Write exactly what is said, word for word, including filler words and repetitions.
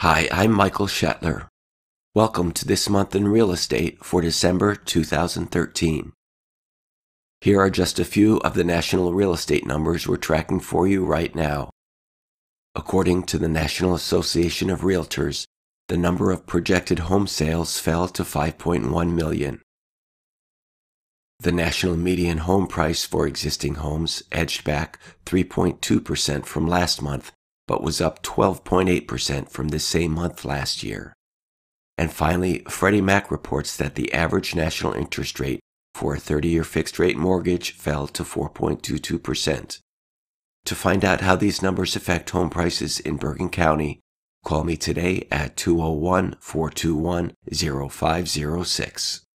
Hi, I'm Michael Shetler. Welcome to This Month in Real Estate for December two thousand thirteen. Here are just a few of the national real estate numbers we're tracking for you right now. According to the National Association of Realtors, the number of projected home sales fell to five point one million. The national median home price for existing homes edged back three point two percent from last month, but was up twelve point eight percent from the same month last year. And finally, Freddie Mac reports that the average national interest rate for a thirty-year fixed-rate mortgage fell to four point two two percent. To find out how these numbers affect home prices in Bergen County, call me today at two oh one, four two one, oh five oh six.